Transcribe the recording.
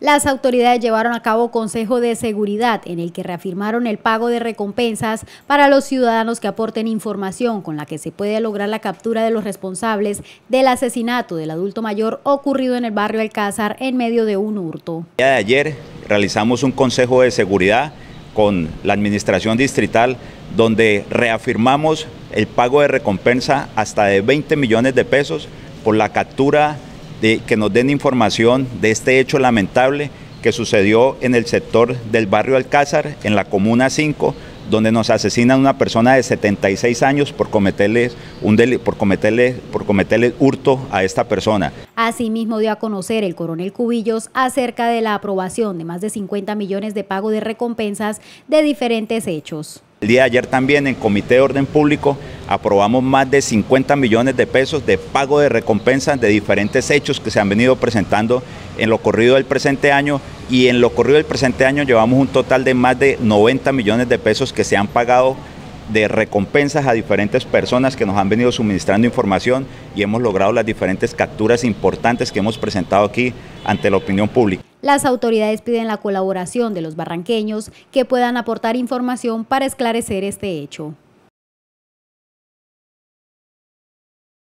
Las autoridades llevaron a cabo consejo de seguridad en el que reafirmaron el pago de recompensas para los ciudadanos que aporten información con la que se puede lograr la captura de los responsables del asesinato del adulto mayor ocurrido en el barrio Alcázar en medio de un hurto. El día de ayer realizamos un consejo de seguridad con la administración distrital donde reafirmamos el pago de recompensa hasta de 20 millones de pesos por la captura que nos den información de este hecho lamentable que sucedió en el sector del barrio Alcázar, en la comuna 5, donde nos asesinan una persona de 76 años por cometerle hurto a esta persona. Asimismo dio a conocer el coronel Cubillos acerca de la aprobación de más de 50 millones de pago de recompensas de diferentes hechos. El día de ayer también en Comité de Orden Público aprobamos más de 50 millones de pesos de pago de recompensas de diferentes hechos que se han venido presentando en lo corrido del presente año, y en lo corrido del presente año llevamos un total de más de 90 millones de pesos que se han pagado de recompensas a diferentes personas que nos han venido suministrando información, y hemos logrado las diferentes capturas importantes que hemos presentado aquí ante la opinión pública. Las autoridades piden la colaboración de los barranqueños que puedan aportar información para esclarecer este hecho.